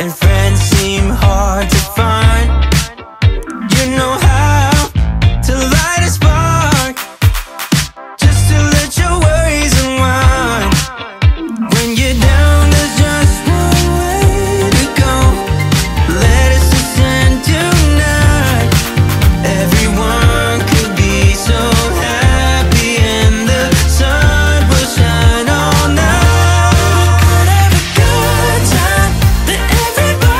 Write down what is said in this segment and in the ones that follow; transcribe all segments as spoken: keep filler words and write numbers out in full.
and friends seem hard to find. You know how to light a spark, just to let your worries unwind. When you're down, there's just no way to go. Let us ascend tonight. Everyone could be so happy, and the sun will shine all night. We'll have a good time that everybody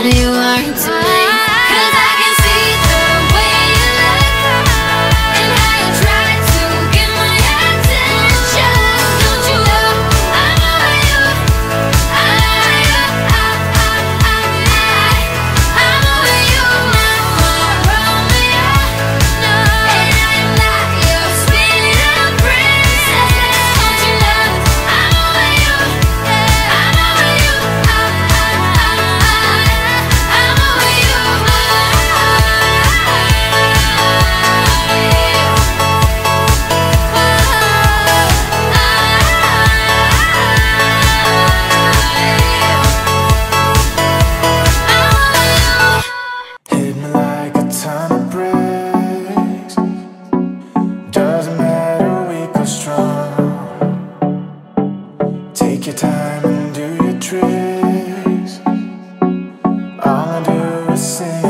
I know you aren't to blame, 'cause I can see the way you look and how you try to get my attention. Don't you know I'm over you? I'm over you. I, I, I, I, I'm over you, my, my Romeo. No, and I'm not your sweet little princess. Don't you know I'm over you? I'm over you. I, I, I. Time and do your tricks. All I do is sing.